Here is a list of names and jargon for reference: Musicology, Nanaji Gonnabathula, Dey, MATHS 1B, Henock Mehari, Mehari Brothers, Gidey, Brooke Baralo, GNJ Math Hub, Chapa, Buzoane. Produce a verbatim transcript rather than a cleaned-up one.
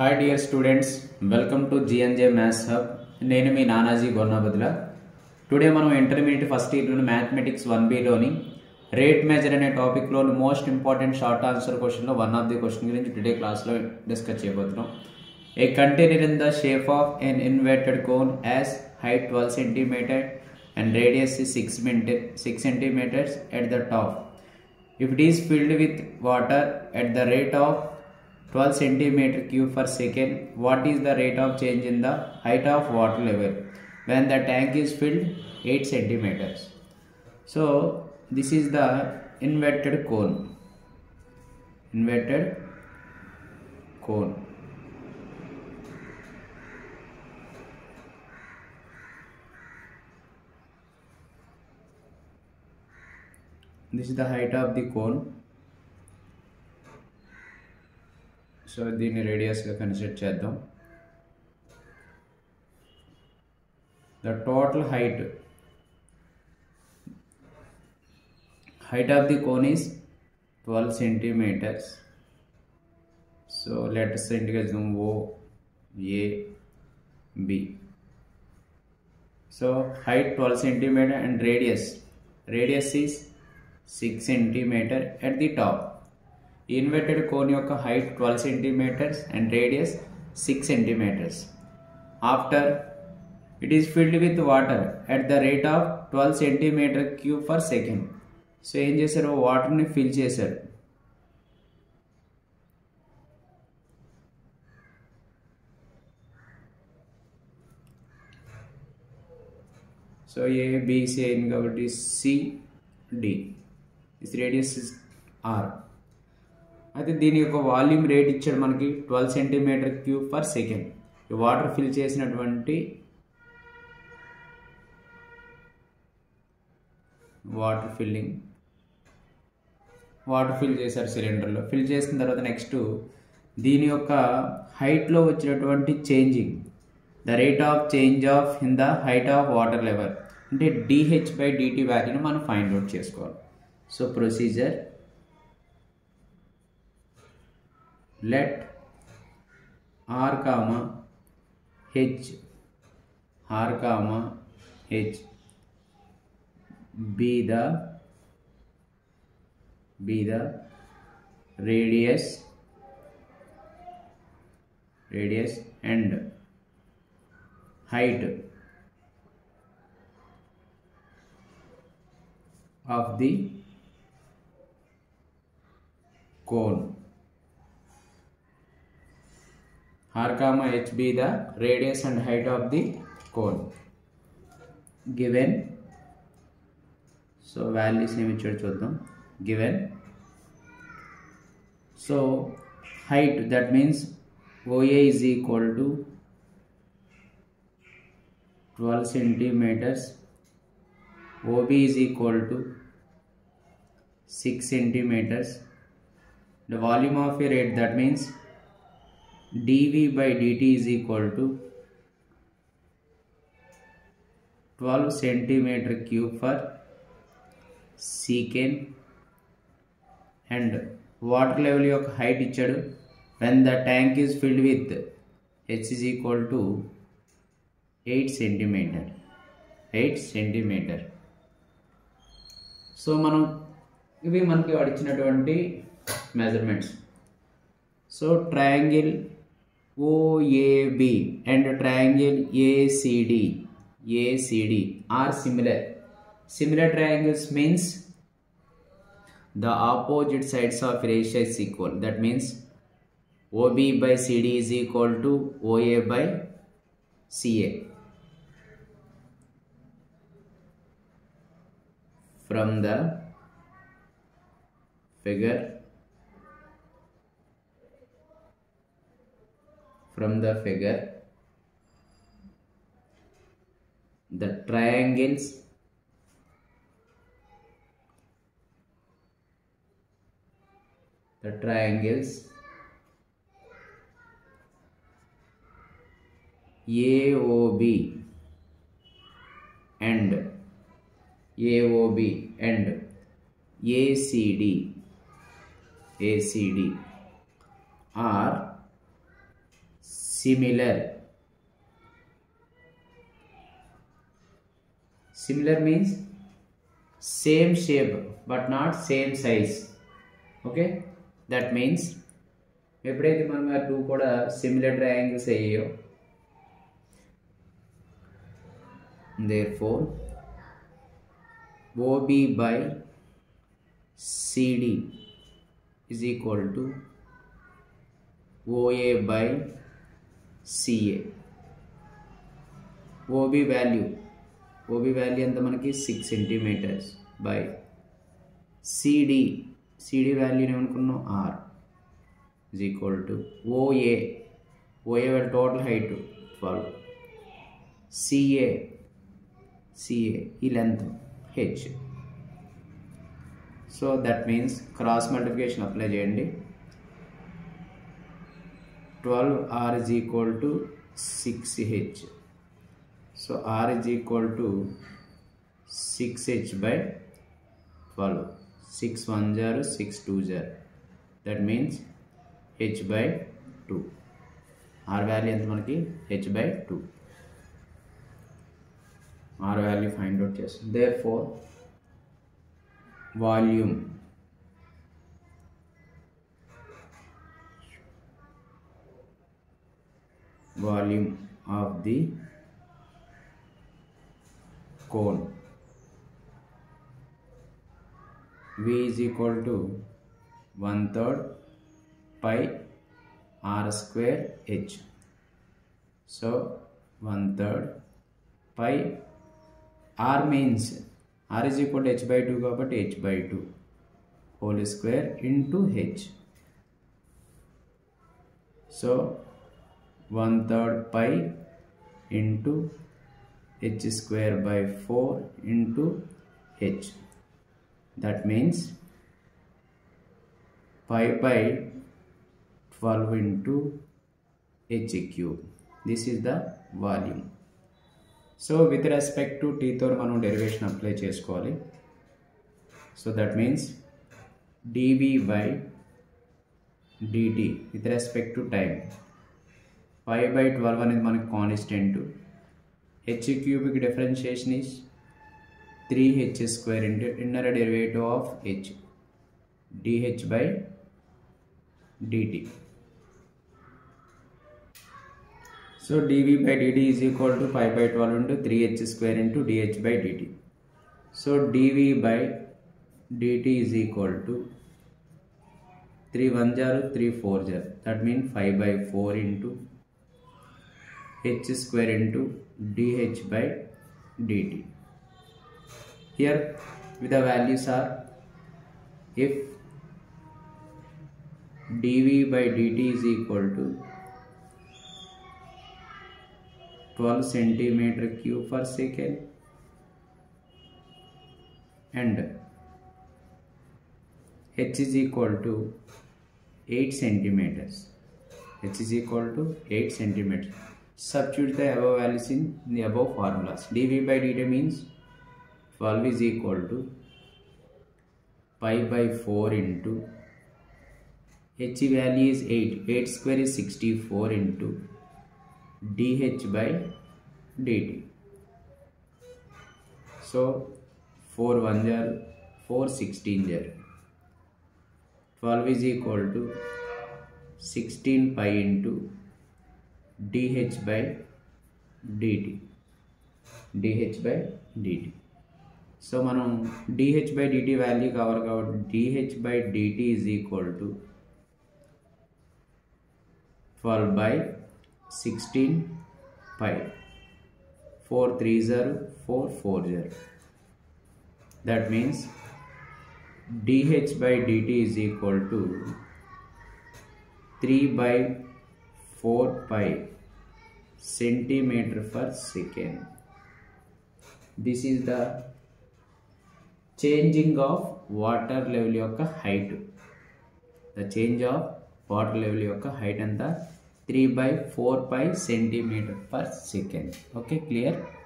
Hi dear students, welcome to G N J Math Hub. Nenu mi Nanaji Gonnabathula. Today manu intermediate first year mathematics one B learning rate measure ane topic lo most important short answer question lo one of the question gurinchi today class lo discuss cheyabothunam. A container in the shape of an inverted cone as height twelve centimeters and radius is six centimeters at the top. If it is filled with water at the rate of twelve centimeters cubed per second, what is the rate of change in the height of water level when the tank is filled eight centimeters? So this is the inverted cone. Inverted cone. This is the height of the cone. So దీని radius గా consider చేద్దాం. The total height height of the cone is twelve centimeters. So let us assume O, A, B. So height twelve centimeters and radius radius is six centimeters at the top. Inverted cone yokka height twelve centimeters and radius six centimeters. After it is filled with water at the rate of twelve centimeters cubed per second. So em chesaru water ni fill chesaru. So A, B, C in kabatti C, D. This radius is R. అయితే దీని యొక్క volume rate ఇచ్చాడు మనకి twelve centimeters cubed per second. Water fill చేసినటువంటి water filling water fill చేశారు సిలిండర్లో. Fill చేసిన తర్వాత నెక్స్ట్ దీని యొక్క హైట్లో వచ్చినటువంటి changing the rate of change of in the height of water level అంటే డిహెచ్ బై డిటీ వాల్యూని మనం ఫైండ్ అవుట్ చేసుకోవాలి. So procedure let r comma h r comma h be the be the radius radius and height of the cone. R comma H be the radius and height of the cone given. So values name chodam given. So height, that means O A is equal to twelve centimeters, O B is equal to six centimeters. The volume of a rate, that means dV by dt is equal to twelve centimeters cubed per second and water level of height ichadu when the tank is filled with h is equal to eight centimeters eight centimeters. So మనం ఇవి మనకి ఇచ్చినటువంటి measurements. So triangle O A B and triangle A C D A C D are similar. Similar triangles means the opposite sides of ratio is equal. That means O B by C D is equal to O A by C A. From the figure From the figure, the triangles the triangles A O B and A O B and A C D A C D are similar. Similar means same shape but not same size. Okay, that means एपड़े मन टू कोड़ा similar triangles है. Therefore, O B by C D is equal to O A by C A. O B value, O B value अंत मन की six centimeters by C D, C D value ने मन कुन्नो R is equal to O A, O A well total height to twelve, C A. C A e length H. So that means cross multiplication apply cheyandi. twelve R is equal to six H. So R is equal to six H by twelve. six one zero, six two zero. That means H by two. R value ent manaki H by two. R value find out. Yes, therefore volume volume of the cone V is equal to one third pi R square H. So one third pi R means R is equal to H by two का but H by two whole square into H. So one third pi into H square by four into H. That means pi by twelve into H cube. This is the volume. So with respect to t thor manu derivation apply cheskovali. So that means dv by dt with respect to time. Pi by twelve అనేది మనకి constant. H cubic differentiation is three h square into inner derivative of h dh by dt. So dv by dt is equal to pi by twelve into three h square into dh by dt. So dv by dt is equal to three one zero, three four zero. That means five by four into h square into dh by dt. Here the values are if dv by dt is equal to twelve centimeter cube per second and h is equal to eight centimeters. H is equal to eight centimeters. Substitute the above values in the above formulas. Dv by dt means twelve is equal to pi by four into h value is eight. eight square is sixty-four into dh by dt. So four one zero, four sixteen zero. twelve is equal to sixteen pi into dh by dt. dh by dt. So manam dh by dt value cover cover. Dh by dt is equal to twelve by sixteen pi four three zero four four zero. That means dh by dt is equal to three by four pi centimeter per second. This is the changing of water level yokka height. The change of water level yokka height and the three by four pi centimeter per second. Okay, clear?